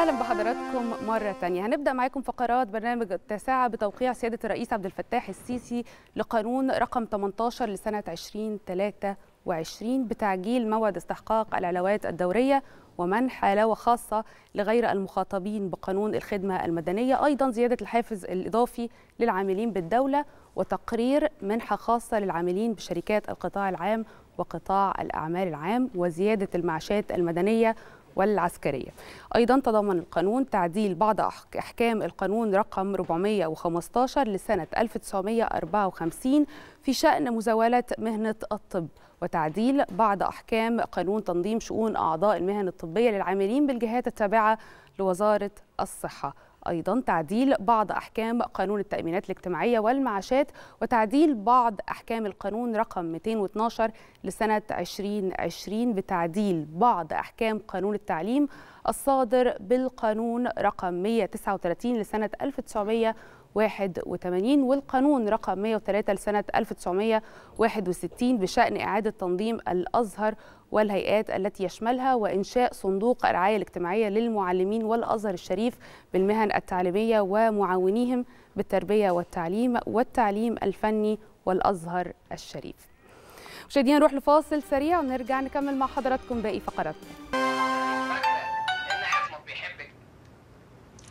اهلا بحضراتكم مره ثانيه. هنبدا معاكم فقرات برنامج التاسعه بتوقيع سياده الرئيس عبد الفتاح السيسي لقانون رقم 18 لسنه 2023 بتعجيل موعد استحقاق العلاوات الدوريه ومنح علاوه خاصه لغير المخاطبين بقانون الخدمه المدنيه، ايضا زياده الحافز الاضافي للعاملين بالدوله وتقرير منحه خاصه للعاملين بشركات القطاع العام وقطاع الاعمال العام وزياده المعاشات المدنيه والعسكرية. أيضا تضمن القانون تعديل بعض أحكام القانون رقم 415 لسنة 1954 في شأن مزاولة مهنة الطب، وتعديل بعض أحكام قانون تنظيم شؤون أعضاء المهن الطبية للعاملين بالجهات التابعة لوزارة الصحة، أيضا تعديل بعض أحكام قانون التأمينات الاجتماعية والمعاشات، وتعديل بعض أحكام القانون رقم 212 لسنة 2020 بتعديل بعض أحكام قانون التعليم الصادر بالقانون رقم 139 لسنة 1981 والقانون رقم 103 لسنة 1961 بشأن إعادة تنظيم الأزهر والهيئات التي يشملها وإنشاء صندوق الرعاية الاجتماعية للمعلمين والأزهر الشريف بالمهن التعليمية ومعاونيهم بالتربية والتعليم والتعليم الفني والأزهر الشريف. مشاهدينا نروح لفاصل سريع ونرجع نكمل مع حضراتكم باقي فقراتنا.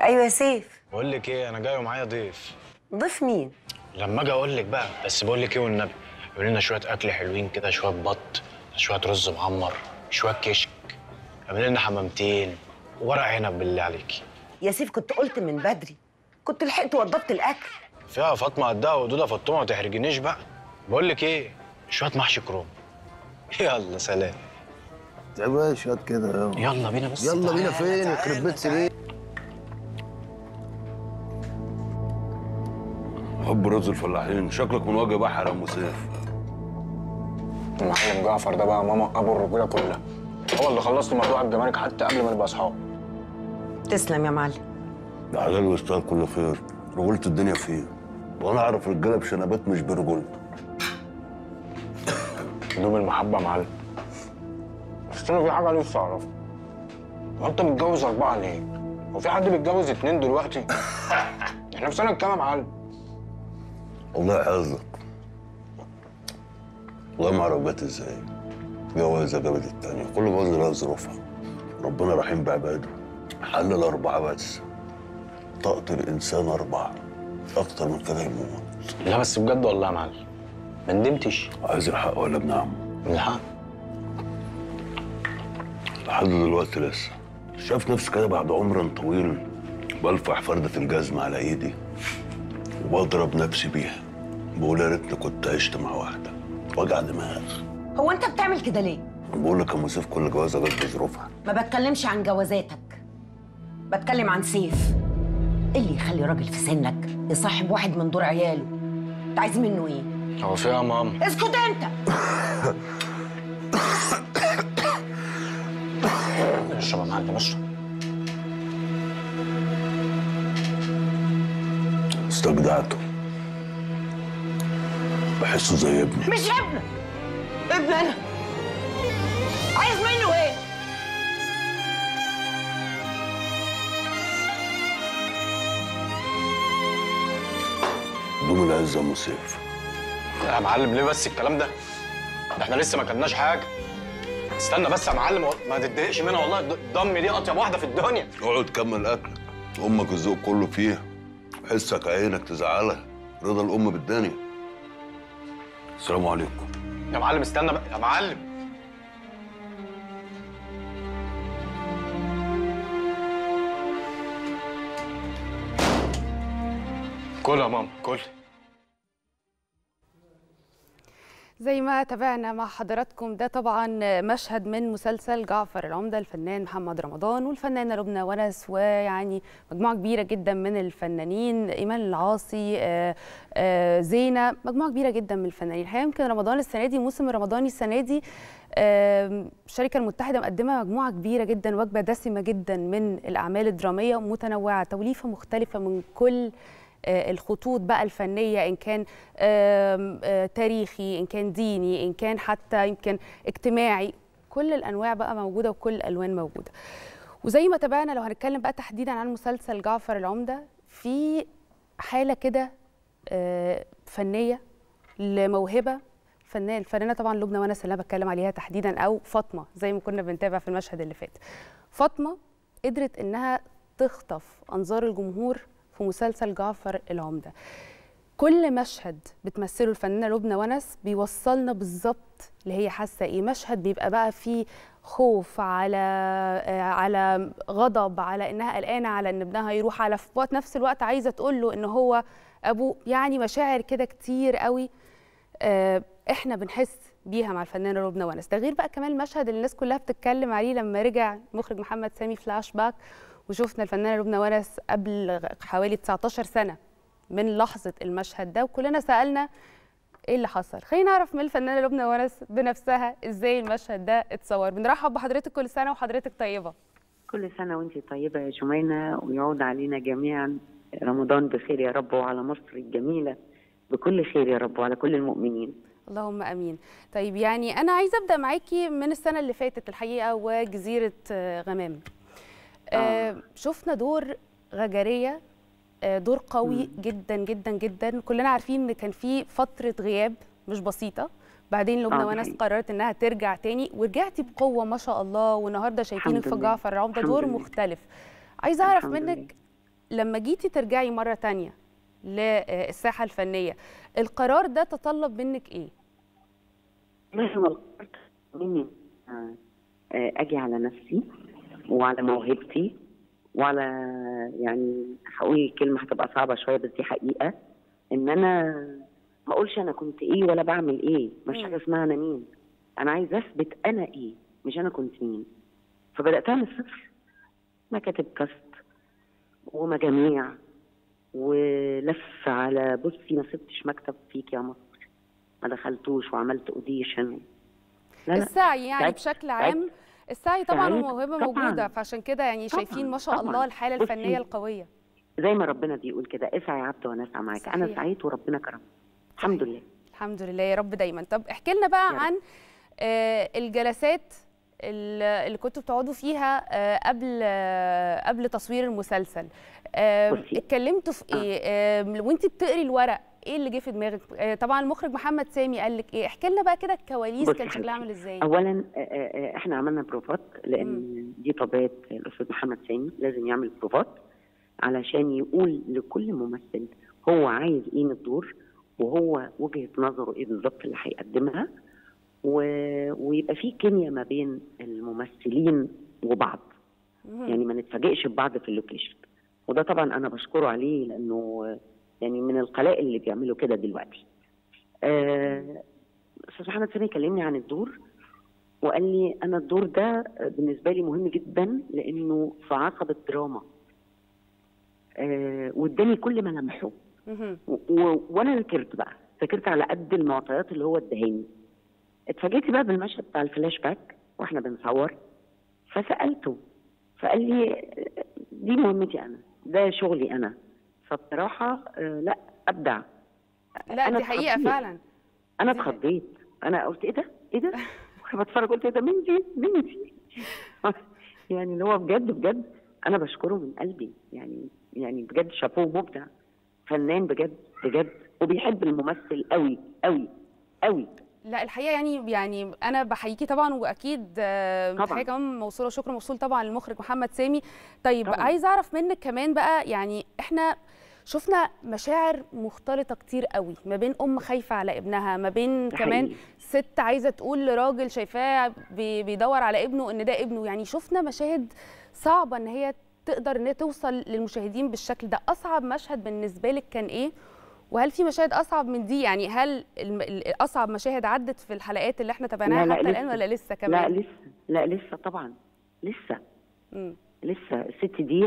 ايوه يا سيف، بقول لك ايه، انا جاي ومعايا ضيف. ضيف مين؟ لما اجي اقول لك بقى، بس بقول لك ايه والنبي، يقول لنا شويه اكل حلوين كده، شويه بط، شويه رز معمر، شويه كشك، اعمل لنا حمامتين ورق عنب بالله عليكي. يا سيف كنت قلت من بدري، كنت لحقت وضبت الاكل. فيها فاطمه قدها ودوده فاطمه، ما تحرجنيش بقى. بقول لك ايه، شويه محشي كروم. يلا سلام. تعبان شويه كده يلا بينا. بس يلا بينا فين؟ يخرب بيت سرير. حب رز الفلاحين، شكلك من وجه بحر يا ام سيف. المعلم جعفر ده بقى ماما ابو الرجوله كلها، هو اللي خلص لي موضوع الجمارك حتى قبل ما نبقى اصحاب. تسلم يا معلم. ده حلال ويستاهل كل خير، رجولة الدنيا فيه، وانا اعرف رجاله بشنبات مش برجولته. دوب المحبه يا معلم. بس انا في حاجه لسه اعرفها، هو انت متجوز 4 ليه؟ هو في حد بيتجوز 2 دلوقتي؟ احنا في سنه كام يا معلم؟ الله يحفظك. والله ما اعرف بقت ازاي. جوازه جابت الثانيه، كل جواز لها ظروفها. ربنا رحيم بعباده. حل الاربعه بس. طاقه الانسان 4، اكتر من كده يموت. لا بس بجد والله يا معلم، ما ندمتش. عايز الحق ولا ابن عم؟ الحق. لحد دلوقتي لسه. شايف نفسي كده بعد عمر طويل بلفح فردة الجزمة على ايدي. وبضرب نفسي بيها، بقول يا ريتني كنت عشت مع واحده. وجع دماغ. هو انت بتعمل كده ليه؟ بقول لك يا ام سيف كل جوازه جت بظروفها. ما بتكلمش عن جوازاتك، بتكلم عن سيف. ايه اللي يخلي راجل في سنك يصاحب واحد من دور عياله؟ انت عايز منه ايه؟ هو في ايه يا ماما؟ اسكت انت. اشرب يا معلم اشرب. استجدعته، بحسه زي ابني. مش ابنك، ابن انا. عايز منه ايه؟ دوم العزه يا ام سيف. يا معلم ليه بس الكلام ده؟ احنا لسه ما كلناش حاجه. استنى بس يا معلم، ما تتضايقش منها والله، ضمي دي اطيب واحده في الدنيا. اقعد كمل اكلك، امك الذوق كله فيها. حسك عينك تزعلها، رضا الام بالدنيا. السلام عليكم. يا معلم استنى بقى يا معلم. كل يا ماما كل. زي ما تابعنا مع حضراتكم، ده طبعا مشهد من مسلسل جعفر العمدة، الفنان محمد رمضان والفنانة لبنى ونس ويعني مجموعة كبيرة جدا من الفنانين، ايمان العاصي، زينة، مجموعة كبيرة جدا من الفنانين. الحقيقة يمكن رمضان السنة دي، الموسم الرمضاني السنة دي، الشركة المتحدة مقدمة مجموعة كبيرة جدا، وجبة دسمة جدا من الأعمال الدرامية متنوعة، توليفة مختلفة من كل الخطوط بقى الفنية، إن كان تاريخي، إن كان ديني، إن كان حتى يمكن اجتماعي، كل الأنواع بقى موجودة وكل الألوان موجودة. وزي ما تابعنا، لو هنتكلم بقى تحديدا عن مسلسل جعفر العمدة، في حالة كده فنية لموهبة فنية. الفنانة طبعا لبنى ونس اللي انا بتكلم عليها تحديدا، او فاطمة زي ما كنا بنتابع في المشهد اللي فات. فاطمة قدرت انها تخطف انظار الجمهور في مسلسل جعفر العمدة. كل مشهد بتمثله الفنانة لبنى ونس بيوصلنا بالظبط اللي هي حاسة ايه. مشهد بيبقى بقى فيه خوف، على غضب، على انها قلقانة على ان ابنها يروح، على في نفس الوقت عايزة تقول له ان هو ابوه. يعني مشاعر كده كتير قوي احنا بنحس بيها مع الفنانة لبنى ونس. ده غير بقى كمان المشهد اللي الناس كلها بتتكلم عليه لما رجع مخرج محمد سامي فلاش باك، وشفنا الفنانة لبنى ونس قبل حوالي 19 سنة من لحظة المشهد ده، وكلنا سألنا ايه اللي حصل. خلينا نعرف من الفنانة لبنى ونس بنفسها ازاي المشهد ده اتصور. بنرحب بحضرتك، كل سنة وحضرتك طيبة. كل سنة وانتي طيبة يا جمينة، ويعود علينا جميعا رمضان بخير يا رب، وعلى مصر الجميلة بكل خير يا رب، وعلى كل المؤمنين. اللهم امين. طيب يعني انا عايزة ابدأ معاكي من السنة اللي فاتت الحقيقة، وجزيرة غمام. شفنا دور غجرية، دور قوي جدا جدا جدا. كلنا عارفين ان كان في فتره غياب مش بسيطه، بعدين لبنى ونس قررت انها ترجع تاني، ورجعتي بقوه ما شاء الله، والنهارده شايفينك في جعفر العمدة دور مختلف. عايزه اعرف منك لما جيتي ترجعي مره تانيه للساحه الفنيه، القرار ده تطلب منك ايه؟ مهما القرار مني اجي على نفسي وعلى موهبتي، وعلى يعني هقول كلمه هتبقى صعبه شويه بس دي حقيقه، ان انا ما اقولش انا كنت ايه ولا بعمل ايه، مفيش حاجه اسمها انا مين. انا عايزه اثبت انا ايه، مش انا كنت مين. فبداتها من الصفر، مكاتب كاست ومجاميع ولف على بصي، ما سبتش مكتب فيك يا مصر، ما دخلتوش، وعملت اوديشن. السعي يعني بشكل عام، السعي طبعا والموهبه موجوده، فعشان كده يعني شايفين ما شاء الله الحاله الفنيه القويه. زي ما ربنا بيقول كده، اسعي يا عبد ونسعى معاك. انا سعيت وربنا كرمني الحمد لله. الحمد لله يا رب دايما. طب احكي لنا بقى عن الجلسات اللي كنتوا بتقعدوا فيها قبل تصوير المسلسل. اتكلمتوا في ايه؟ وانت بتقري الورق ايه اللي جه في دماغك؟ طبعا المخرج محمد سامي قال لك ايه؟ احكي لنا بقى كده الكواليس كان شكلها عامل ازاي؟ اولا احنا عملنا بروفات، لان دي طبيعه الاستاذ محمد سامي، لازم يعمل بروفات علشان يقول لكل ممثل هو عايز ايه من الدور، وهو وجهه نظره ايه بالظبط اللي هيقدمها، ويبقى في كيمياء ما بين الممثلين وبعض، يعني ما نتفاجئش ببعض في اللوكيشن. وده طبعا انا بشكره عليه، لانه يعني من القلائل اللي بيعملوا كده دلوقتي. استاذ محمد سامي كلمني عن الدور، وقال لي انا الدور ده بالنسبه لي مهم جدا، لانه في عقبه دراما. واداني كل ما لمحه، وانا ذاكرت على قد المعطيات اللي هو ادهاني. اتفاجئت بقى بالمشهد بتاع الفلاش باك واحنا بنصور، فسالته فقال لي دي مهمتي انا، ده شغلي انا. فبصراحه لا ابدع، لا دي حقيقه فعلا. انا اتخضيت، انا قلت ايه ده؟ ايه ده؟ وانا بتفرج قلت ايه ده؟ مين دي؟ مين دي؟ يعني اللي هو بجد بجد انا بشكره من قلبي، يعني بجد شابوه، مبدع، فنان بجد بجد، وبيحب الممثل قوي قوي قوي. لا الحقيقه يعني انا بحييكي طبعا، واكيد الحقيقه كمان موصوله شكر موصول طبعا للمخرج محمد سامي. طيب طبعا. عايز اعرف منك كمان بقى، يعني احنا شفنا مشاعر مختلطه كتير قوي، ما بين ام خايفه على ابنها، ما بين كمان ست عايزه تقول لراجل شايفاه بيدور على ابنه ان ده ابنه. يعني شفنا مشاهد صعبه ان هي تقدر ان هي توصل للمشاهدين بالشكل ده. اصعب مشهد بالنسبه لك كان ايه؟ وهل في مشاهد اصعب من دي؟ يعني هل اصعب مشاهد عدت في الحلقات اللي احنا تابعناها حتى الان، ولا لسه كمان؟ لا لسه، لا لسه طبعا، لسه لسه الست دي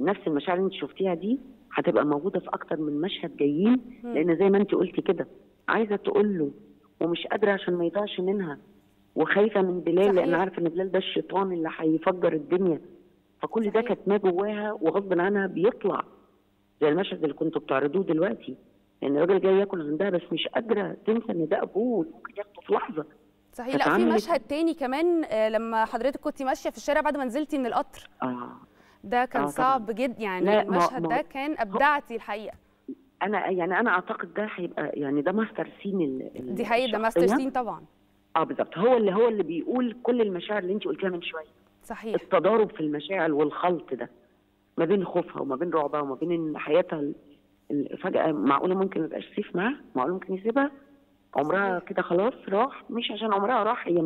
نفس المشاعر اللي انت شفتيها دي هتبقى موجوده في اكتر من مشهد جايين، لان زي ما انت قلتي كده عايزه تقول له ومش قادره عشان ما يضيعش منها، وخايفه من بلال لان عارفه ان بلال ده الشيطان اللي هيفجر الدنيا. فكل ده كانت ما جواها وغصب عنها بيطلع، زي المشهد اللي كنتوا بتعرضوه دلوقتي، يعني الراجل جاي ياكل عندها بس مش قادره تنسى ان ده ابوه، ممكن ياخده في لحظه. صحيح. لا في مشهد تاني كمان لما حضرتك كنت ماشيه في الشارع بعد ما نزلتي من القطر. ده كان صعب جدا يعني. المشهد ده كان ابدعتي الحقيقه. انا يعني انا اعتقد ده هيبقى يعني ده ماستر سين دي حقيقه. ده ماستر سين طبعا. بالظبط. هو اللي بيقول كل المشاعر اللي انت قلتيها من شويه. صحيح. التضارب في المشاعر والخلط ده ما بين خوفها وما بين رعبها وما بين ان حياتها فجاه معقوله ممكن ما يبقاش سيف معاها، معقوله ممكن يسيبها، عمرها كده خلاص راح. مش عشان عمرها راح هي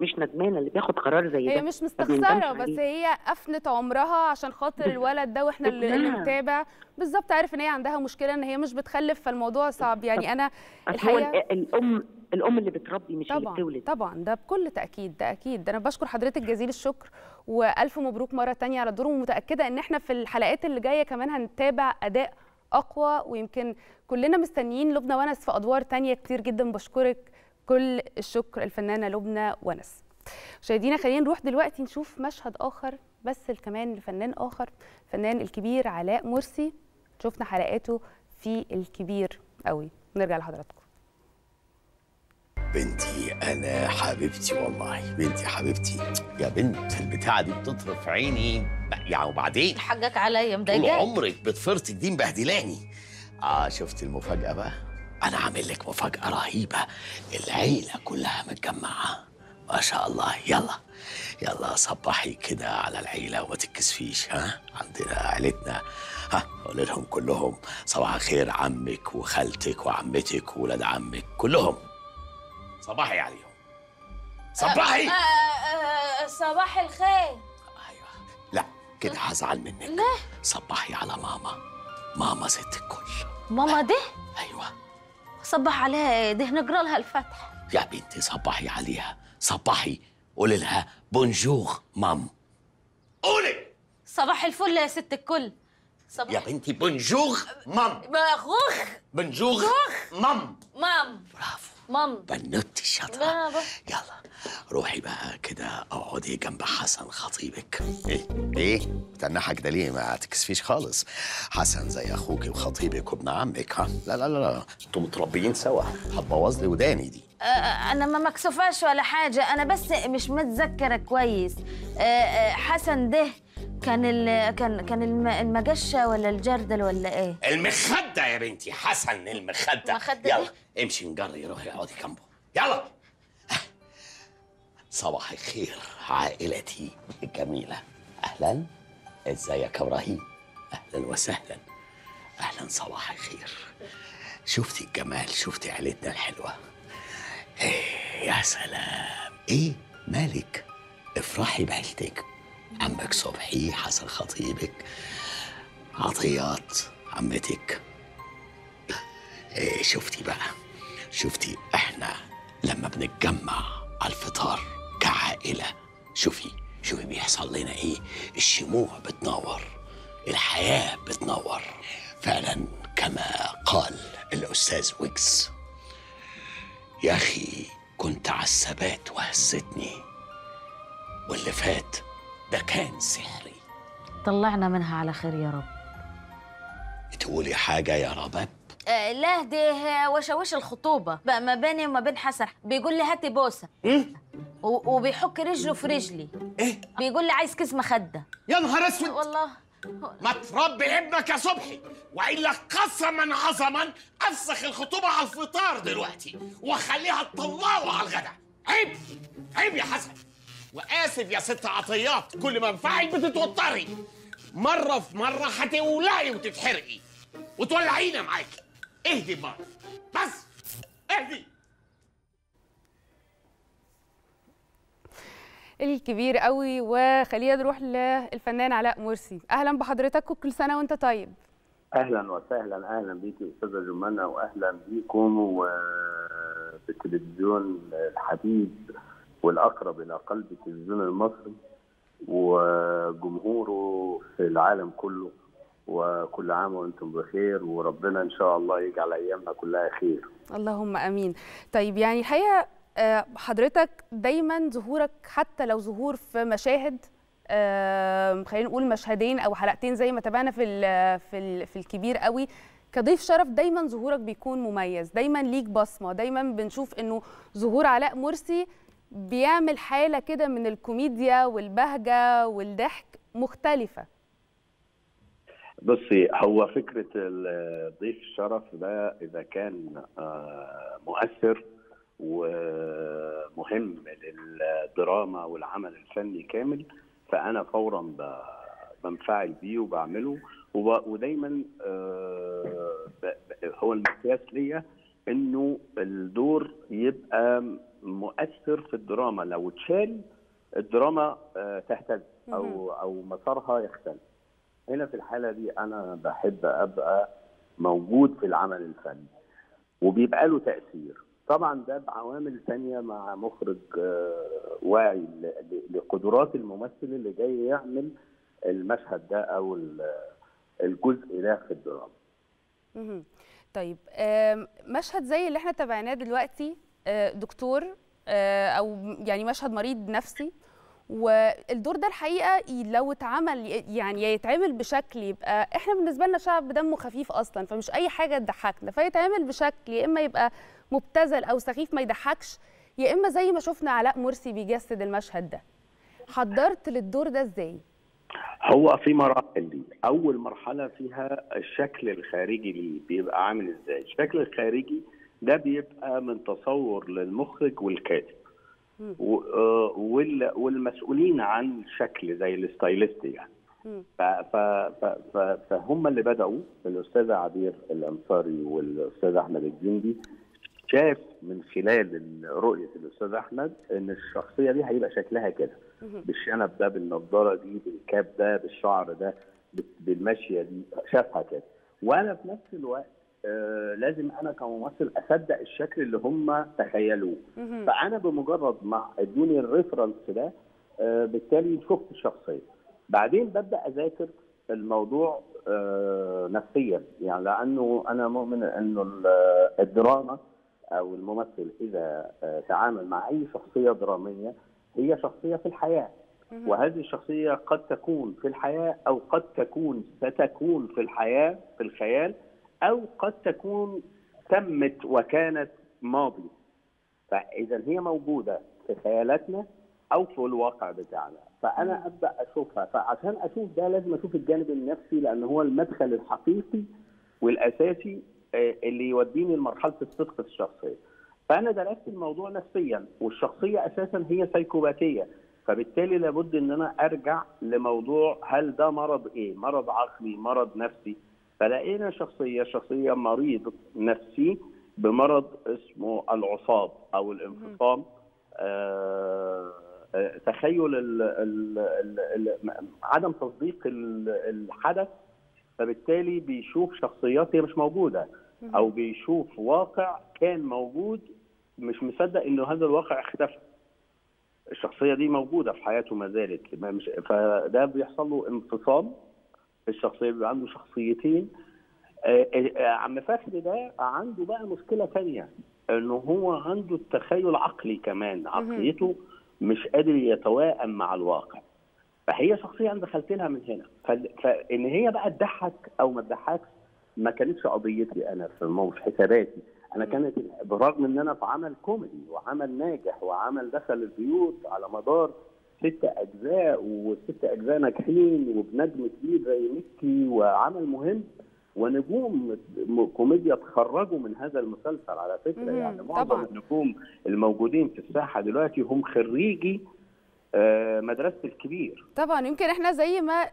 مش ندمانه. اللي بياخد قرار زي ده هي مش مستخسره، بس هي قفلت عمرها عشان خاطر الولد ده. واحنا اللي بنتابع بالظبط عارف ان هي عندها مشكله ان هي مش بتخلف، فالموضوع صعب يعني. انا الحقيقه الام اللي بتربي مش اللي بتولد. طبعا ده بكل تاكيد، ده اكيد. انا بشكر حضرتك جزيل الشكر والف مبروك مره ثانيه على الدور، ومتاكده ان احنا في الحلقات اللي جايه كمان هنتابع اداء اقوى، ويمكن كلنا مستنيين لبنى ونس في ادوار تانية كتير جدا. بشكرك كل الشكر الفنانه لبنى ونس. مشاهدينا خلينا نروح دلوقتي نشوف مشهد اخر بس كمان لفنان اخر، فنان الكبير علاء مرسي. شفنا حلقاته في الكبير اوي، نرجع لحضراتكم. بنتي انا حبيبتي والله، بنتي حبيبتي يا بنت البتاعه دي بتطرف عيني يعني. وبعدين حقك عليا مضايقاك طول عمرك بتفرطك دي مبهدلاني. شفت المفاجاه بقى؟ انا عامل لك مفاجاه رهيبه. العيله كلها متجمعه ما شاء الله. يلا يلا صبحي كده على العيله وما تتكسفيش. عندنا عيلتنا. قول لهم كلهم صباح الخير. عمك وخالتك وعمتك وولاد عمك كلهم صباحي عليهم. صباحي. صباح الخير. ايوه. لا كده هزعل منك. ليه؟ صباحي على ماما. ماما ست الكل. ماما ده؟ ايوه. صبح عليها. ده نجرى لها الفتح يا بنتي. صباحي عليها. صباحي. قولي لها بونجور مام. قولي صباح الفل يا ست الكل. صباح يا بنتي. بونجور مام. بونجور مام. برافو مام. بنوتي الشاطرة. يلا روحي بقى كده اقعدي جنب حسن خطيبك. ايه بتنحك ده ليه؟ ما تكسفيش خالص. حسن زي اخوكي وخطيبك وابن عمك. لا لا لا انتوا متربيين سوا. هتبوظ لي وداني دي. انا ما مكسوفاش ولا حاجه، انا بس مش متذكره كويس. حسن ده كان المجشه ولا الجردل ولا ايه؟ المخده يا بنتي. حسن المخده. يلا إيه؟ امشي نجري. روحي اقعدي جنبه. يلا. صباح الخير عائلتي الجميله. اهلا. ازيك يا ابراهيم؟ اهلا وسهلا. اهلا. صباح الخير. شفتي الجمال؟ شفتي عيلتنا الحلوه؟ ايه يا سلام. ايه مالك؟ افرحي بعيلتك. عمك صبحي، حسن خطيبك، عطيات عمتك. إيه شفتي بقى؟ شفتي احنا لما بنتجمع على الفطار كعائله شوفي بيحصل لنا ايه؟ الشموع بتنور، الحياه بتنور فعلا كما قال الاستاذ ويجز. يا اخي كنت على الثبات وهزتني، واللي فات ده كان سحري. طلعنا منها على خير يا رب. تقولي حاجة يا رباب؟ لا ده وشوش الخطوبة بقى ما بيني وما بين حسن. بيقول لي هاتي بوسة. وبيحك رجله في رجلي. ايه؟ بيقول لي عايز كيس مخدة. يا نهار اسود. والله ما تربي ابنك يا صبحي، والا قسما عظما افسخ الخطوبة على الفطار دلوقتي وخليها تطلعه على الغدا. عيب عيب يا حسن. وآسف يا ست عطيات، كل ما انفعل بتتوتري. مرة في مرة هتولعي وتتحرقي وتولعينا معاكي. اهدي بقى بس، اهدي. الكبير قوي. وخلينا نروح للفنان علاء مرسي. أهلا بحضرتك وكل سنة وأنت طيب. أهلا وسهلا. أهلا بيكي أستاذة جمانة وأهلا بيكم وفي التلفزيون الحبيب والأقرب إلى قلب التلفزيون المصري وجمهوره في العالم كله. وكل عام وأنتم بخير، وربنا إن شاء الله يجعل أيامنا كلها خير. اللهم آمين. طيب يعني الحقيقة حضرتك دايما ظهورك حتى لو ظهور في مشاهد، خلينا نقول مشهدين أو حلقتين زي ما تابعنا في الكبير قوي، كضيف شرف دايما ظهورك بيكون مميز، دايما ليك بصمه، دايما بنشوف انه ظهور علاء مرسي بيعمل حاله كده من الكوميديا والبهجه والضحك مختلفه. بصي، هو فكره ضيف الشرف ده اذا كان مؤثر ومهم للدراما والعمل الفني كامل فانا فورا بنفعل بيه وبعمله، ودايما هو المقياس ليا انه الدور يبقى مؤثر في الدراما. لو اتشال الدراما تهتز او مسارها يختل. هنا في الحاله دي انا بحب ابقى موجود في العمل الفني وبيبقى له تاثير. طبعا ده بعوامل ثانيه مع مخرج واعي لقدرات الممثل اللي جاي يعمل المشهد ده او الجزء ده في الدراما. طيب، مشهد زي اللي احنا تابعناه دلوقتي دكتور او يعني مشهد مريض نفسي، والدور ده الحقيقه لو اتعمل يعني يتعمل بشكل يبقى احنا بالنسبه لنا شعب دمه خفيف اصلا، فمش اي حاجه تضحكنا، فيتعمل بشكل يا اما يبقى مبتذل او سخيف ما يضحكش، يا اما زي ما شفنا علاء مرسي بيجسد المشهد ده. حضرت للدور ده ازاي؟ هو في مراحل دي. اول مرحله فيها الشكل الخارجي ليه بيبقى عامل ازاي. الشكل الخارجي ده بيبقى من تصور للمخرج والكاتب والمسؤولين عن شكل زي الستايلست يعني. فهم اللي بداوا، الاستاذ عبير الانصاري والاستاذ احمد الجندي شاف من خلال رؤيه الاستاذ احمد ان الشخصيه دي هيبقى شكلها كده، بالشنب ده، بالنضاره دي، بالكاب ده، بالشعر ده، بالمشيه دي، شافها كده. وانا في نفس الوقت لازم انا كممثل اصدق الشكل اللي هم تخيلوه. فانا بمجرد ما ادوني الريفرنس ده بالتالي شفت الشخصيه. بعدين ببدا اذاكر الموضوع نفسيا، يعني لانه انا مؤمن انه الدراما او الممثل اذا تعامل مع اي شخصيه دراميه هي شخصيه في الحياه، وهذه الشخصيه قد تكون في الحياه او قد تكون ستكون في الحياه في الخيال، او قد تكون تمت وكانت ماضي. فاذا هي موجوده في خيالاتنا او في الواقع بتاعنا، فانا ابدا اشوفها. فعشان اشوف ده لازم اشوف الجانب النفسي، لان هو المدخل الحقيقي والاساسي اللي يوديني لمرحله الصدق في الشخصيه. فانا درست الموضوع نفسيا، والشخصيه اساسا هي سيكوباتيه، فبالتالي لابد ان انا ارجع لموضوع هل ده مرض ايه؟ مرض عقلي، مرض نفسي؟ فلقينا شخصيه مريض نفسي بمرض اسمه العصاب او الانفصام. تخيل عدم تصديق الحدث، فبالتالي بيشوف شخصيات هي مش موجوده، او بيشوف واقع كان موجود مش مصدق انه هذا الواقع اختفى. الشخصيه دي موجوده في حياته ما زالت، فده بيحصل له انفصام الشخصيه، بيبقى عنده شخصيتين. عم فخر ده عنده بقى مشكله ثانيه، انه هو عنده التخيل العقلي كمان، عقليته مش قادر يتواءم مع الواقع. فهي شخصيه انا دخلت لها من هنا، فان هي بقى تضحك او ما تضحكش ما كانتش قضيتي انا، في حساباتي انا كانت، برغم ان انا في عمل كوميدي وعمل ناجح وعمل دخل البيوت على مدار 6 أجزاء، و6 أجزاء ناجحين، وبنجم كبير زي مكي، وعمل مهم، ونجوم كوميديا تخرجوا من هذا المسلسل على فكره. يعني معظم النجوم الموجودين في الساحه دلوقتي هم خريجي مدرسة الكبير. طبعا يمكن احنا زي ما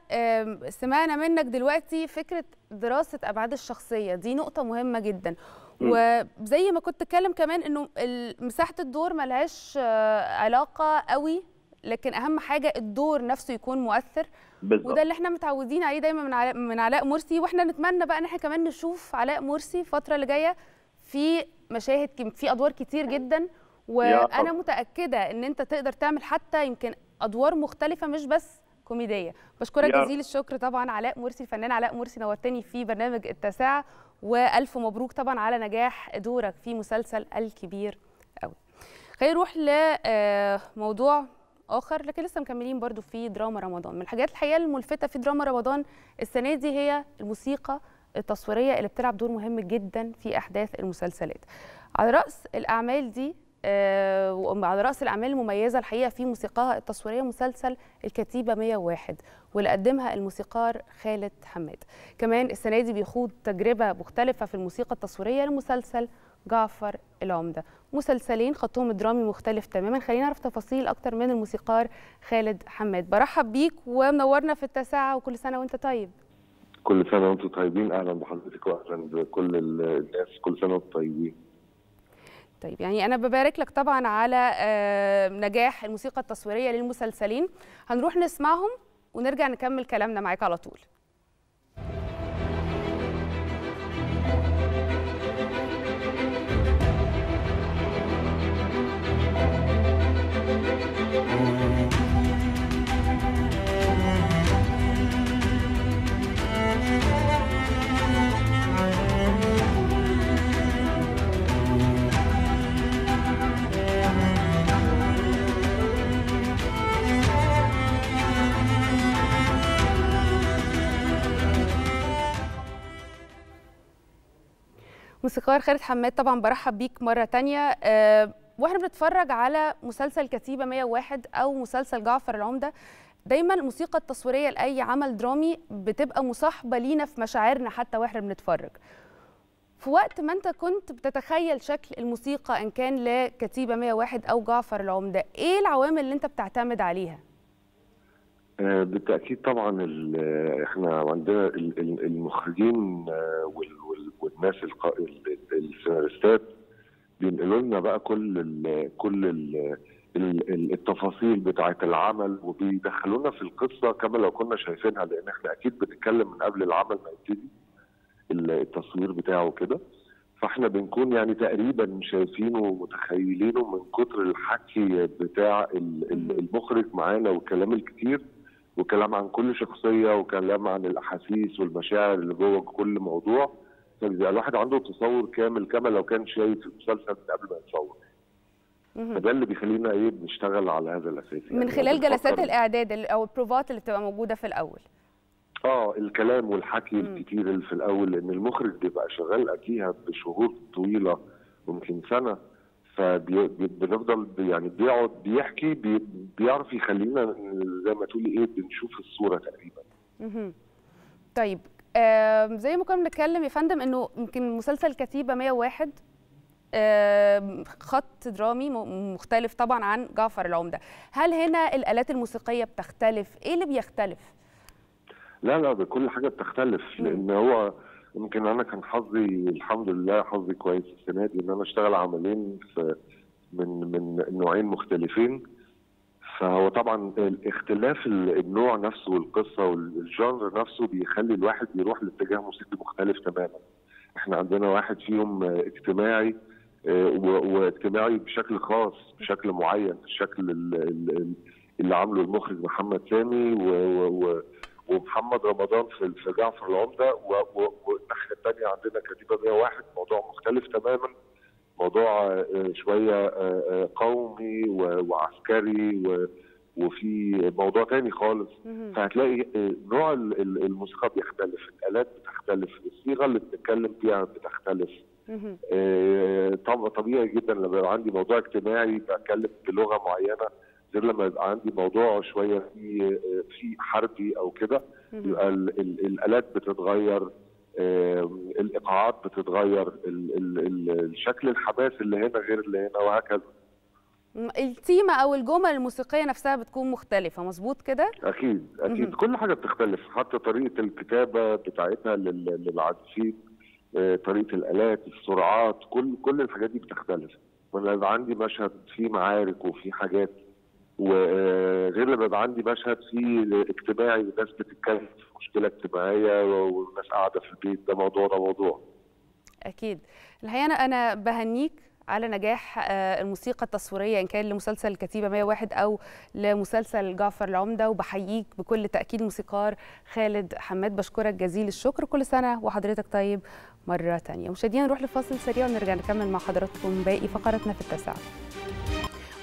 سمعنا منك دلوقتي، فكرة دراسة أبعاد الشخصية دي نقطة مهمة جدا. وزي ما كنت تتكلم كمان انه مساحة الدور ملهاش علاقة قوي، لكن أهم حاجة الدور نفسه يكون مؤثر بالضبط. وده اللي احنا متعودين عليه دايما من علاء مرسي، واحنا نتمنى بقى ان احنا كمان نشوف علاء مرسي الفترة اللي جاية في مشاهد في أدوار كتير جدا، وانا متاكده ان انت تقدر تعمل حتى يمكن ادوار مختلفه مش بس كوميديه. بشكرك جزيل الشكر طبعا علاء مرسي، الفنان علاء مرسي، نورتني في برنامج التاسعه، والف مبروك طبعا على نجاح دورك في مسلسل الكبير اوي. خلينا نروح لموضوع اخر، لكن لسه مكملين برضو في دراما رمضان. من الحاجات الحقيقه الملفته في دراما رمضان السنه دي هي الموسيقى التصويريه اللي بتلعب دور مهم جدا في احداث المسلسلات. على راس الاعمال دي وعلى راس الاعمال المميزه الحقيقه في موسيقاها التصويريه مسلسل الكتيبه 101 واللي قدمها الموسيقار خالد حمد. كمان السنه دي بيخوض تجربه مختلفه في الموسيقى التصويريه لمسلسل جعفر العمدة، مسلسلين خطهم الدرامي مختلف تماما. خلينا نعرف تفاصيل اكتر من الموسيقار خالد حمد. برحب بيك ومنورنا في التاسعه، وكل سنه وانت طيب. كل سنه وانتم طيبين. اهلا بحضرتك واهلا بكل الناس، كل سنه وانتم طيبين. طيب يعني انا ببارك لك طبعا على نجاح الموسيقى التصويريه للمسلسلين. هنروح نسمعهم ونرجع نكمل كلامنا معاك على طول. موسيقار خالد حماد، طبعا برحب بيك مره ثانيه. واحنا بنتفرج على مسلسل كتيبه 101 او مسلسل جعفر العمده، دايما الموسيقى التصويريه لاي عمل درامي بتبقى مصاحبه لينا في مشاعرنا حتى واحنا بنتفرج. في وقت ما انت كنت بتتخيل شكل الموسيقى ان كان لكتيبه 101 او جعفر العمده، ايه العوامل اللي انت بتعتمد عليها؟ بالتاكيد طبعا احنا عندنا المخرجين والناس السيناريستات بينقلوا لنا بقى كل التفاصيل بتاعه العمل وبيدخلونا في القصه كما لو كنا شايفينها، لان احنا اكيد بنتكلم من قبل العمل ما يبتدي التصوير بتاعه كده، فاحنا بنكون يعني تقريبا شايفينه ومتخيلينه من كتر الحكي بتاع المخرج معانا والكلام الكتير وكلام عن كل شخصيه وكلام عن الاحاسيس والمشاعر اللي جوه كل موضوع، فبيبقى الواحد عنده تصور كامل كما لو كان شايف المسلسل من قبل ما يتصور. فده اللي بيخلينا ايه بنشتغل على هذا الاساس يعني من خلال جلسات الاعداد او البروفات اللي بتبقى موجوده في الاول. الكلام والحكي الكتير اللي في الاول، لان المخرج بيبقى شغال اكيد بشهور طويله ممكن سنه، فبنفضل يعني بيقعد بيحكي بيعرف يخلينا زي ما تقولي ايه بنشوف الصوره تقريبا. طيب زي ما كنا بنتكلم يا فندم انه يمكن مسلسل كتيبه 101 خط درامي مختلف طبعا عن جعفر العمده، هل هنا الالات الموسيقيه بتختلف؟ ايه اللي بيختلف؟ لا بكل حاجه بتختلف، لان هو يمكن انا كان حظي الحمد لله حظي كويس السنه دي ان انا اشتغل عملين من نوعين مختلفين، فهو طبعا اختلاف النوع نفسه والقصه والجانر نفسه بيخلي الواحد يروح لاتجاه موسيقي مختلف تماما. احنا عندنا واحد فيهم اجتماعي واجتماعي بشكل خاص بشكل معين، الشكل اللي عامله المخرج محمد سامي ومحمد رمضان في جعفر العمده، والناحيه الثانيه عندنا كتيبه 101 موضوع مختلف تماما، موضوع شويه قومي وعسكري وفي موضوع ثاني خالص، فهتلاقي نوع الموسيقى بيختلف، الالات بتختلف، الصيغه اللي بنتكلم فيها بتختلف. طبيعي جدا لما يبقى عندي موضوع اجتماعي بتكلم بلغه معينه غير لما يبقى عندي موضوع شويه في حربي او كده، يبقى الالات بتتغير، الايقاعات بتتغير، الشكل الحماس اللي هنا غير اللي هنا وهكذا. التيمه او الجمل الموسيقيه نفسها بتكون مختلفه، مظبوط كده؟ اكيد كل حاجه بتختلف، حتى طريقه الكتابه بتاعتها للعازفين، طريقه الالات، السرعات، كل الحاجات دي بتختلف. لما يبقى عندي مشهد فيه معارك وفي حاجات، وغير لما يبقى عندي مشهد فيه اجتماعي وناس بتتكلم في مشكله اجتماعيه والناس قاعده في البيت، ده موضوع ده موضوع. اكيد. الحقيقه انا بهنيك على نجاح الموسيقى التصويريه ان كان لمسلسل كتيبه 101 او لمسلسل جعفر العمده، وبحييك بكل تاكيد موسيقار خالد حماد، بشكرك جزيل الشكر. كل سنه وحضرتك طيب مره ثانيه. مشاهدينا نروح لفاصل سريع ونرجع نكمل مع حضراتكم باقي فقراتنا في التاسعه.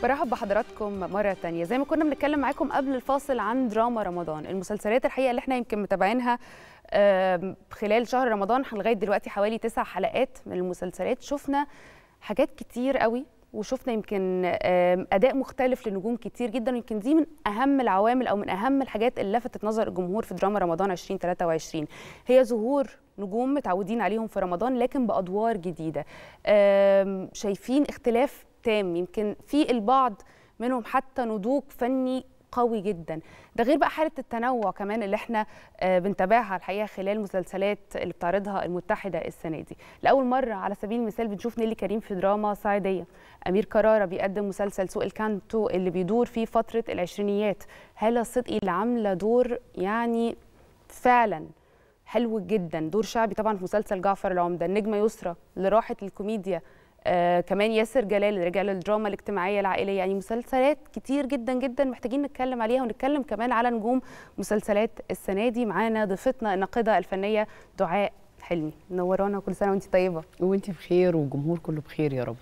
برحب بحضراتكم مرة تانية. زي ما كنا بنتكلم معاكم قبل الفاصل عن دراما رمضان، المسلسلات الحقيقة اللي احنا يمكن متابعينها خلال شهر رمضان لغاية دلوقتي حوالي 9 حلقات من المسلسلات. شفنا حاجات كتير قوي وشفنا يمكن أداء مختلف لنجوم كتير جدا، ويمكن دي من أهم العوامل أو من أهم الحاجات اللي لفتت نظر الجمهور في دراما رمضان 2023، هي ظهور نجوم متعودين عليهم في رمضان لكن بأدوار جديدة. شايفين اختلاف تام، يمكن في البعض منهم حتى نضوج فني قوي جدا، ده غير بقى حالة التنوع كمان اللي احنا بنتابعها الحقيقة خلال المسلسلات اللي بتعرضها المتحدة السنة دي. لأول مرة على سبيل المثال بنشوف نيلي كريم في دراما صعيدية، امير كراره بيقدم مسلسل سوق الكانتو اللي بيدور في فترة العشرينيات، هاله صدقي اللي عاملة دور يعني فعلا حلو جدا، دور شعبي طبعا في مسلسل جعفر العمدة، النجمة يسرة اللي راحت للكوميديا، كمان ياسر جلال اللي رجع للدراما الاجتماعيه العائليه. يعني مسلسلات كتير جدا جدا محتاجين نتكلم عليها، ونتكلم كمان على نجوم مسلسلات السنه دي. معانا ضيفتنا الناقده الفنيه دعاء حلمي، منورانا، كل سنه وانت طيبه وانت بخير والجمهور كله بخير يا رب.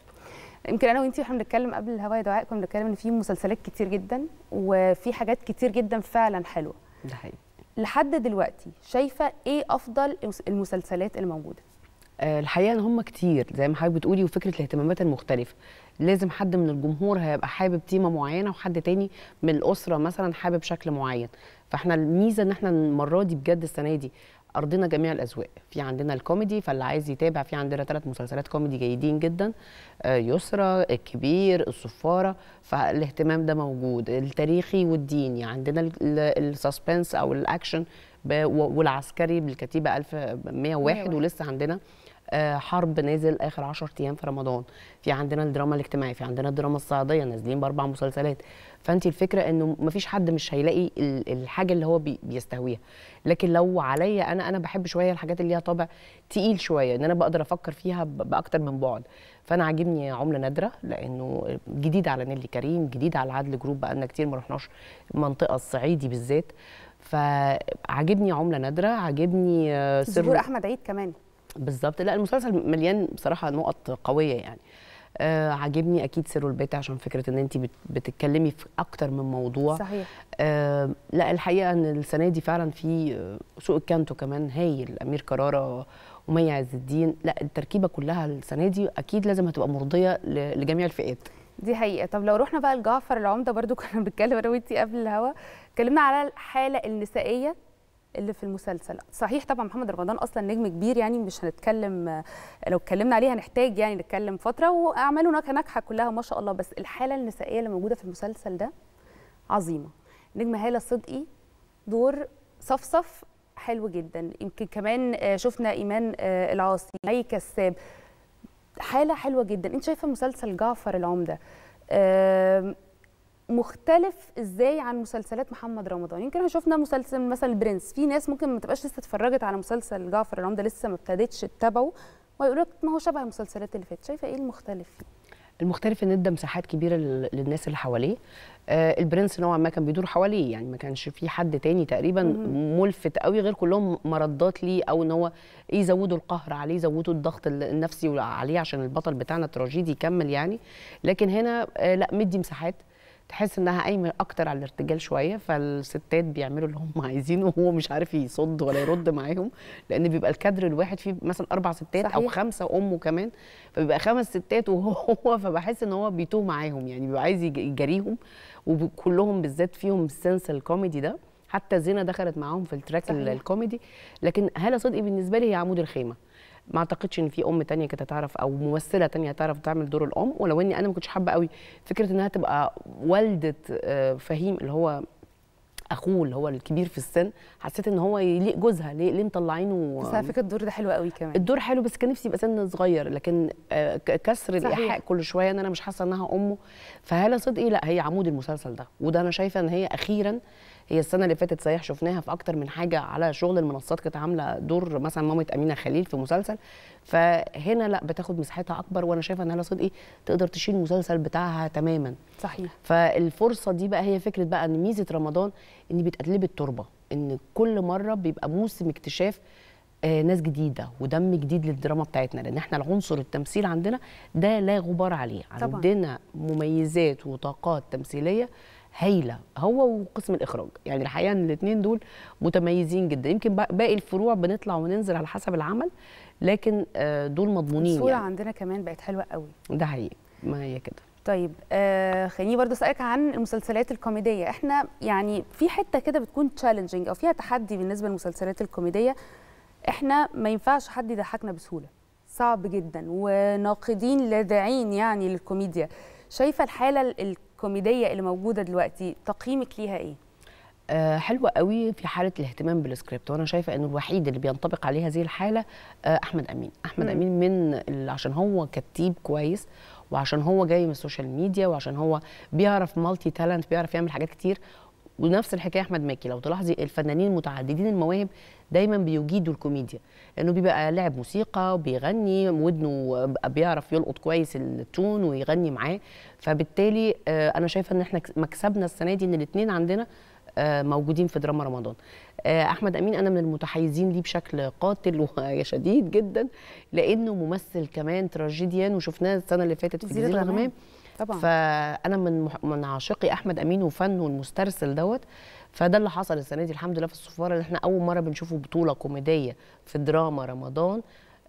يمكن انا وانت واحنا بنتكلم قبل الهوا يا دعاء كنا بنتكلم ان في مسلسلات كتير جدا وفي حاجات كتير جدا فعلا حلوه. ده حقيقي. لحد دلوقتي شايفه ايه افضل المسلسلات الموجوده؟ الحقيقه ان هم كتير زي ما حضرتك بتقولي، وفكره الاهتمامات المختلفه، لازم حد من الجمهور هيبقى حابب تيمه معينه وحد تاني من الاسره مثلا حابب شكل معين. فاحنا الميزه ان احنا المره دي بجد السنه دي ارضينا جميع الاذواق، في عندنا الكوميدي فاللي عايز يتابع، في عندنا 3 مسلسلات كوميدي جيدين جدا، يسرى، الكبير، الصفاره، فالاهتمام ده موجود، التاريخي والديني، عندنا السسبنس او الاكشن والعسكري بالكتيبه 1101، ولسه عندنا حرب نازل اخر 10 ايام في رمضان، في عندنا الدراما الاجتماعيه، في عندنا الدراما الصعيديه نازلين ب4 مسلسلات. فانت الفكره انه مفيش حد مش هيلاقي الحاجه اللي هو بيستهويها. لكن لو عليا انا بحب شويه الحاجات اللي ليها طابع تقيل شويه، ان انا بقدر افكر فيها باكتر من بعد. فانا عاجبني عمله نادره لانه جديد على نيلي كريم، جديد على العدل جروب، بقالنا كتير ما رحناش المنطقه الصعيدي بالذات، فعاجبني عمله نادره، عاجبني ظهور احمد عيد كمان بالظبط. لا المسلسل مليان بصراحه نقط قويه يعني. عاجبني اكيد سر البيت عشان فكره ان انت بتتكلمي في اكتر من موضوع. صحيح. لا الحقيقه ان السنه دي فعلا في سوق الكانتو كمان هايل، امير كراره ومي عز الدين، لا التركيبه كلها السنه دي اكيد لازم هتبقى مرضيه لجميع الفئات. دي حقيقه. طب لو رحنا بقى لجعفر العمده، برده كنا بنتكلم انا وانتي قبل الهوا، اتكلمنا على الحاله النسائيه اللي في المسلسل. صحيح طبعا محمد رمضان اصلا نجم كبير، يعني مش هنتكلم، لو اتكلمنا عليها هنحتاج يعني نتكلم فتره، واعماله ناجحه كلها ما شاء الله، بس الحاله النسائيه اللي موجوده في المسلسل ده عظيمه. نجمه هاله صدقي دور صفصف حلو جدا، يمكن كمان شفنا ايمان العاصي، مي كساب، حاله حلوه جدا. انت شايفه مسلسل جعفر العمده مختلف ازاي عن مسلسلات محمد رمضان؟ يمكن احنا شفنا مسلسل مثلا البرنس، في ناس ممكن ما تبقاش لسه اتفرجت على مسلسل جعفر العمده، لسه ما ابتدتش تتابعه، ويقول لك ما هو شبه المسلسلات اللي فاتت. شايفه ايه المختلف فيه؟ المختلف ان ادى مساحات كبيره للناس اللي حواليه. البرنس نوعا ما كان بيدور حواليه، يعني ما كانش في حد تاني تقريبا ملفت قوي، غير كلهم مردات ليه، او ان هو يزودوا القهر عليه، يزودوا الضغط النفسي عليه عشان البطل بتاعنا التراجيدي يكمل يعني. لكن هنا لا مدي مساحات تحس انها قايمه اكتر على الارتجال شويه، فالستات بيعملوا اللي هم عايزينه وهو مش عارف يصد ولا يرد معاهم، لان بيبقى الكادر الواحد فيه مثلا 4 ستات. صحيح. او 5 وامه كمان، فبيبقى 5 ستات وهو، فبحس ان هو بيتوه معاهم يعني، بيبقى عايز يجاريهم، وكلهم بالذات فيهم السنس الكوميدي ده، حتى زينه دخلت معاهم في التراك الكوميدي. لكن هاله صدقي بالنسبه لي هي عمود الخيمه، ما اعتقدش ان في ام تانية كانت هتعرف او ممثله تانية هتعرف تعمل دور الام، ولو اني انا ما كنتش حابه قوي فكره انها تبقى والده فهيم اللي هو اخوه اللي هو الكبير في السن، حسيت ان هو يليق جوزها. ليه مطلعينه؟ بس على فكره الدور ده حلو قوي كمان، الدور حلو، بس كان نفسي يبقى سن صغير، لكن كسر الايحاء كل شويه ان انا مش حاسه انها امه. فهاله صدقي لا هي عمود المسلسل ده، وده انا شايفه ان هي اخيرا، هي السنه اللي فاتت صحيح شفناها في اكتر من حاجه على شغل المنصات، كانت عامله دور مثلا مامه امينه خليل في مسلسل، فهنا لا بتاخد مساحتها اكبر، وانا شايفه ان هاله صدقي تقدر تشيل المسلسل بتاعها تماما. صحيح. فالفرصه دي بقى هي فكره بقى ان ميزه رمضان ان بتقلب التربه، ان كل مره بيبقى موسم اكتشاف ناس جديده ودم جديد للدراما بتاعتنا، لان احنا العنصر التمثيل عندنا ده لا غبار عليه، عندنا مميزات وطاقات تمثيليه هايله، هو وقسم الاخراج، يعني الحقيقه ان الاثنين دول متميزين جدا، يمكن باقي الفروع بنطلع وننزل على حسب العمل، لكن دول مضمونين. الصوره يعني عندنا كمان بقت حلوه قوي. ده حقيقي، ما هي كده. طيب خليني برضه اسالك عن المسلسلات الكوميديه، احنا يعني في حته كده بتكون تشالنجينج او فيها تحدي بالنسبه للمسلسلات الكوميديه، احنا ما ينفعش حد يضحكنا بسهوله، صعب جدا وناقدين لادعين يعني للكوميديا. شايفه الحاله الكوميديه اللي موجوده دلوقتي تقييمك ليها ايه؟ حلوه قوي في حاله الاهتمام بالسكريبت، وانا شايفه انه الوحيد اللي بينطبق عليه هذه الحاله احمد امين. احمد امين عشان هو كتيب كويس، وعشان هو جاي من السوشيال ميديا، وعشان هو بيعرف مالتي تالنت، بيعرف يعمل حاجات كتير. ونفس الحكايه احمد مكي، لو تلاحظي الفنانين المتعددين المواهب دايما بيجيدوا الكوميديا، لانه بيبقى لاعب موسيقى وبيغني، ودنه بيعرف يلقط كويس التون ويغني معاه، فبالتالي انا شايفه ان احنا مكسبنا السنه دي ان الاثنين عندنا موجودين في دراما رمضان. احمد امين انا من المتحيزين ليه بشكل قاتل وشديد جدا، لانه ممثل كمان تراجيديان، وشفناه السنه اللي فاتت في جزيره الغمام طبعا. فانا من عاشقي احمد امين وفنه المسترسل دوت، فده اللي حصل السنه دي الحمد لله في السفاره، اللي احنا اول مره بنشوفه بطوله كوميديه في دراما رمضان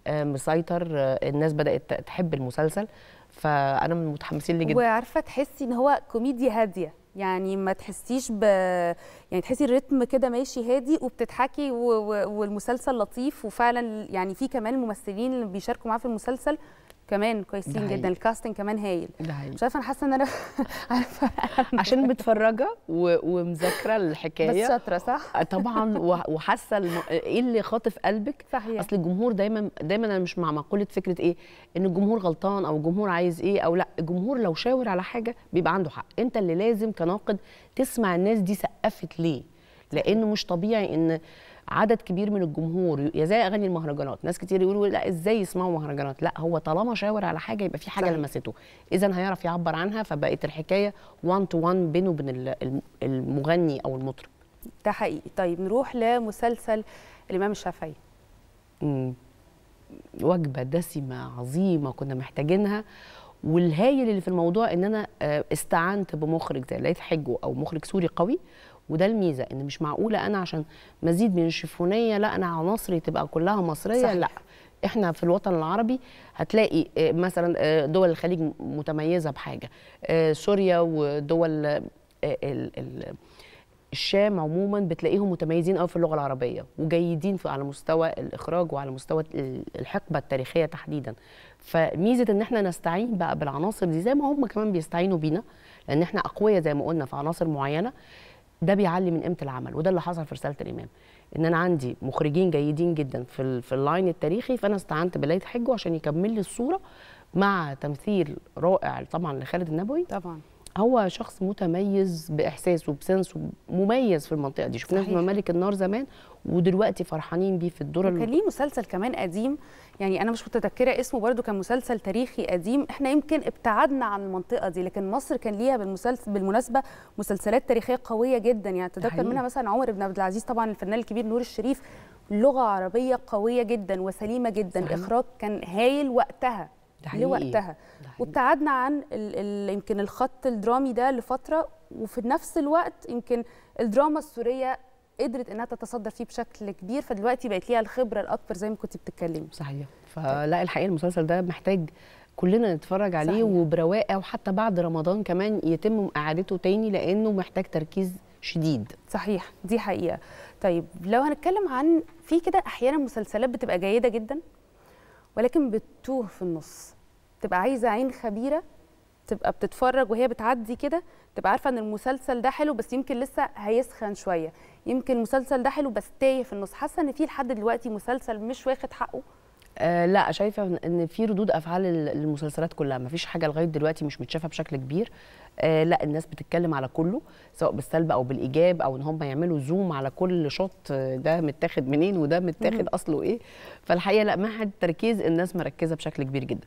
مسيطر، الناس بدات تحب المسلسل، فانا من المتحمسين ليه جدا. وعارفه تحسي ان هو كوميديا هاديه، يعني ما تحسيش يعني تحسي الريتم كده ماشي هادي وبتضحكي والمسلسل لطيف، وفعلا يعني في كمان الممثلين اللي بيشاركوا معاه في المسلسل كمان كويسين جدا، الكاستنج كمان هايل. مش عارفه، انا حاسه ان انا عارفه عشان متفرجه ومذاكره الحكايه، بس شاطره صح؟ طبعا، وحاسه ايه اللي خاطف قلبك صحيح. اصل الجمهور دايما انا مش مع مقوله فكره ايه ان الجمهور غلطان او الجمهور عايز ايه او لا، الجمهور لو شاور على حاجه بيبقى عنده حق، انت اللي لازم كناقد تسمع الناس دي سقفت ليه، لانه مش طبيعي ان عدد كبير من الجمهور زي اغاني المهرجانات، ناس كتير يقولوا لا ازاي يسمعوا مهرجانات، لا هو طالما شاور على حاجه يبقى في حاجه لمسته، اذا هيعرف يعبر عنها، فبقت الحكايه 1 to 1 بينه وبين المغني او المطرب. ده حقيقي. طيب نروح لمسلسل الامام الشافعي. وجبه دسمه عظيمه كنا محتاجينها، والهايل اللي في الموضوع ان انا استعنت بمخرج زي ليث حجو او مخرج سوري قوي، وده الميزه ان مش معقوله انا عشان مزيد من الشيفونيه لا انا عناصري تبقى كلها مصريه صحيح. لا احنا في الوطن العربي هتلاقي مثلا دول الخليج متميزه بحاجه، سوريا ودول الشام عموما بتلاقيهم متميزين قوي في اللغه العربيه وجيدين على مستوى الاخراج وعلى مستوى الحقبه التاريخيه تحديدا، فميزه ان احنا نستعين بقى بالعناصر دي زي ما هم كمان بيستعينوا بينا، لان احنا اقوياء زي ما قلنا في عناصر معينه، ده بيعلي من قيمه العمل. وده اللي حصل في رساله الامام، ان انا عندي مخرجين جيدين جدا في اللاين التاريخي، فانا استعنت بليث حجو عشان يكمل لي الصوره مع تمثيل رائع طبعا لخالد النبوي. طبعا هو شخص متميز باحساسه وبسنسه، مميز في المنطقه دي، شفناه في ممالك النار زمان ودلوقتي فرحانين بيه في الدور. كان ليه مسلسل كمان قديم، يعني انا مش متذكره اسمه، برده كان مسلسل تاريخي قديم، احنا يمكن ابتعدنا عن المنطقه دي، لكن مصر كان ليها بالمناسبه مسلسلات تاريخيه قويه جدا، يعني تذكر منها مثلا عمر بن عبد العزيز طبعا الفنان الكبير نور الشريف، لغه عربيه قويه جدا وسليمه جدا، الاخراج كان هايل وقتها لوقتها، وابتعدنا عن يمكن الخط الدرامي ده لفتره، وفي نفس الوقت يمكن الدراما السوريه قدرت انها تتصدر فيه بشكل كبير، فدلوقتي بقت ليها الخبره الاكبر زي ما كنت بتتكلمي صحيح. فلا الحقيقه المسلسل ده محتاج كلنا نتفرج عليه صحيح. وبرواقه، وحتى بعد رمضان كمان يتم اعادته تاني، لانه محتاج تركيز شديد صحيح، دي حقيقه. طيب لو هنتكلم عن في كده احيانا مسلسلات بتبقى جيده جدا ولكن بتتوه في النص، تبقى عايزه عين خبيره تبقى بتتفرج وهي بتعدي كده، تبقى عارفه ان المسلسل ده حلو بس يمكن لسه هيسخن شويه، يمكن المسلسل ده حلو بس تايه في النص، حاسه ان في لحد دلوقتي مسلسل مش واخد حقه؟ لا شايفه ان في ردود افعال المسلسلات كلها، مفيش حاجه لغايه دلوقتي مش متشافه بشكل كبير، لا الناس بتتكلم على كله سواء بالسلب او بالايجاب، او ان هم يعملوا زوم على كل شوط ده متاخد منين وده متاخد اصله ايه، فالحقيقه لا ما حد تركيز، الناس مركزه بشكل كبير جدا،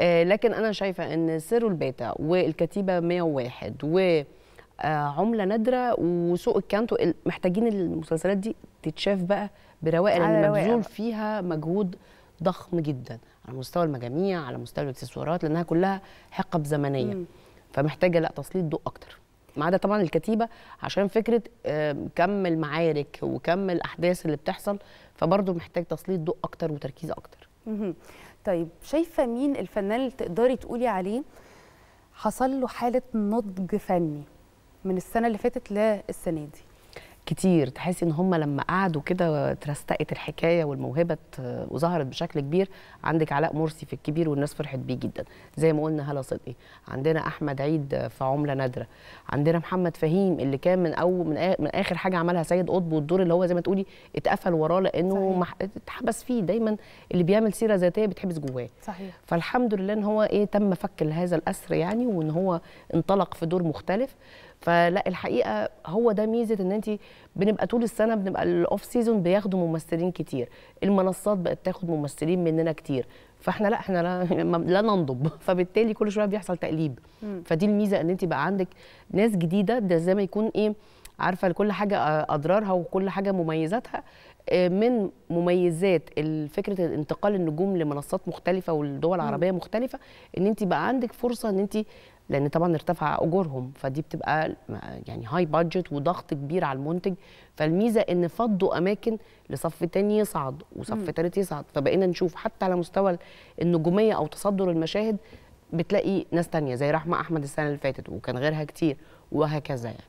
لكن انا شايفه ان سر البيتة والكتيبه 101 وعمله نادره وسوق الكانتو محتاجين المسلسلات دي تتشاف بقى برواقه، لان مبذول فيها مجهود ضخم جدا على مستوى المجاميع، على مستوى الاكسسوارات، لانها كلها حقب زمنيه فمحتاجه لا تسليط ضوء اكتر. ما عدا طبعا الكتيبه عشان فكره كم المعارك وكم الاحداث اللي بتحصل، فبرضه محتاج تسليط ضوء اكتر وتركيز اكتر. طيب شايفه مين الفنان اللي تقدري تقولي عليه حصل له حاله نضج فني من السنه اللي فاتت للسنه دي؟ كتير. تحسي ان هم لما قعدوا كده ترستقت الحكايه والموهبه وظهرت بشكل كبير. عندك علاء مرسي في الكبير والناس فرحت بيه جدا، زي ما قلنا هاله صدقي، عندنا احمد عيد في عمله نادره، عندنا محمد فهيم اللي كان من اخر حاجه عملها سيد قطب، والدور اللي هو زي ما تقولي اتقفل وراه لانه اتحبس فيه. دايما اللي بيعمل سيره ذاتيه بيتحبس جواه. صحيح. فالحمد لله ان هو تم فك لهذا الاسر يعني، وان هو انطلق في دور مختلف. فلا الحقيقه هو ده ميزه ان انت بنبقى طول السنه بنبقى الاوف سيزون بياخدوا ممثلين كتير، المنصات بقت تاخد ممثلين مننا كتير، فاحنا لا احنا لا ننضب، فبالتالي كل شويه بيحصل تقليب. فدي الميزه ان انت بقى عندك ناس جديده، ده زي ما يكون عارفه كل حاجه اضرارها وكل حاجه مميزاتها. من مميزات فكره الانتقال النجوم لمنصات مختلفه والدول العربيه مختلفه، ان انت بقى عندك فرصه ان انت، لان طبعا ارتفع اجورهم، فدي بتبقى يعني هاي بادجت وضغط كبير على المنتج. فالميزه ان فضوا اماكن لصف تاني يصعد وصف تالت يصعد، فبقينا نشوف حتى على مستوى النجوميه او تصدر المشاهد بتلاقي ناس تانيه زي رحمه احمد السنه اللي فاتت، وكان غيرها كتير وهكذا يعني.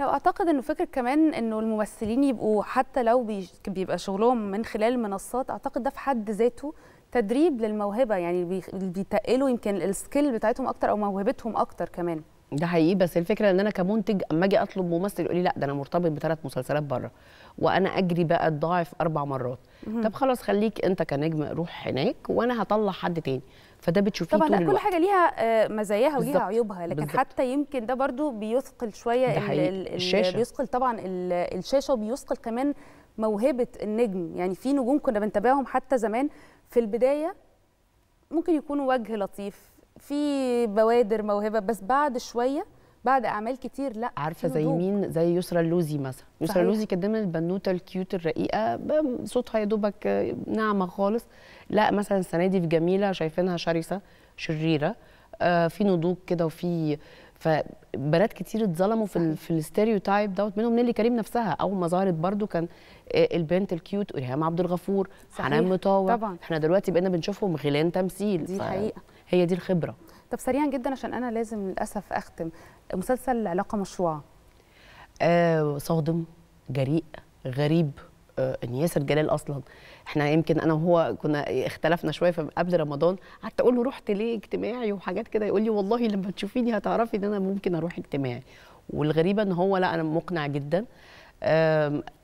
لو اعتقد انه فكره كمان انه الممثلين يبقوا حتى لو بيبقى شغلهم من خلال المنصات، اعتقد ده في حد ذاته تدريب للموهبه، يعني بيتقلوا يمكن السكيل بتاعتهم اكتر او موهبتهم اكتر كمان. ده حقيقي. بس الفكره ان انا كمنتج اما اجي اطلب ممثل يقول لي لا ده انا مرتبط بثلاث مسلسلات بره، وانا اجري بقى الضعف 4 مرات. طب خلاص خليك انت كنجم روح هناك وانا هطلع حد تاني. فده بتشوفيه طبعا كل حاجه ليها مزاياها وليها عيوبها، لكن بالزبط. حتى يمكن ده برضو بيثقل شويه الشاشه، بيثقل طبعا الشاشه، وبيثقل كمان موهبه النجم. يعني في نجوم كنا بنتابعهم حتى زمان في البدايه ممكن يكونوا وجه لطيف، في بوادر موهبه، بس بعد شويه بعد اعمال كتير لا. عارفه زي مين؟ زي يسرى اللوزي مثلا. يسرى اللوزي كانت دايما البنوته الكيوت الرقيقه، صوتها يا دوبك ناعمه خالص. لا مثلا السنه دي في جميله شايفينها شرسه شريره، في نضوج كده، وفي فبنات كتير اتظلموا في الاستيريوتايب دوت. منهم نيلي كريم نفسها، اول ما ظهرت برده كان البنت الكيوت ريهام عبد الغفور، حنان مطاوع. طبعا احنا دلوقتي بقينا بنشوفهم غيلان تمثيل. دي حقيقه، هي دي الخبره. طب سريعا جدا عشان انا لازم للاسف اختم، مسلسل علاقه مشروعه. صادم، جريء، غريب، ان ياسر جلال اصلا احنا يمكن انا وهو كنا اختلفنا شويه قبل رمضان، قعدت اقول له رحت ليه اجتماعي وحاجات كده، يقول لي والله لما تشوفيني هتعرفي ان انا ممكن اروح اجتماعي. والغريبه ان هو لا انا مقنع جدا.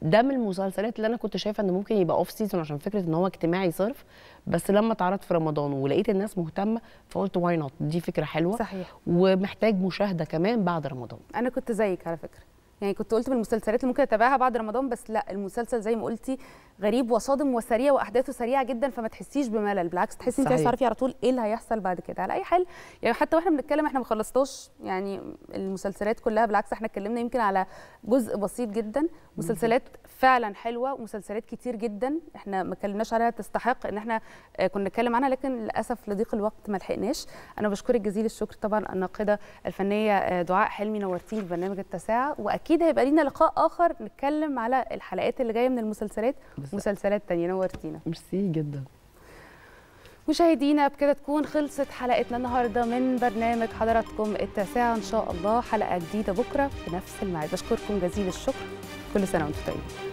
ده من المسلسلات اللي انا كنت شايفه ان ممكن يبقى اوف سيزون عشان فكره ان هو اجتماعي صرف، بس لما اتعرض في رمضان ولقيت الناس مهتمه فقلت واي نوت، دي فكره حلوه. صحيح. ومحتاج مشاهده كمان بعد رمضان. انا كنت زيك على فكره، يعني كنت قلت من المسلسلات اللي ممكن اتابعها بعد رمضان، بس لا المسلسل زي ما قلتي غريب وصادم وسريع واحداثه سريعه جدا، فما تحسيش بملل، بالعكس تحسي انت عايزه تعرفي على طول ايه اللي هيحصل بعد كده. على اي حال يعني حتى واحنا بنتكلم احنا ما خلصناش يعني المسلسلات كلها، بالعكس احنا اتكلمنا يمكن على جزء بسيط جدا. مسلسلات فعلا حلوه ومسلسلات كتير جدا احنا ما اتكلمناش عليها تستحق ان احنا كنا نتكلم عنها، لكن للاسف لضيق الوقت ما لحقناش. انا بشكرك جزيل الشكر طبعا الناقده الفنيه دعاء حلمي، نورتيني في برنامج التاسعه، واكيد هيبقى لينا لقاء اخر نتكلم على الحلقات اللي جايه من المسلسلات، مسلسلات تانية. نورتينا. ميرسي جدا. مشاهدينا بكده تكون خلصت حلقتنا النهارده من برنامج حضراتكم التاسعه، ان شاء الله حلقه جديده بكره في نفس الميعاد. بشكركم جزيل الشكر، كل سنه وانتم طيبين.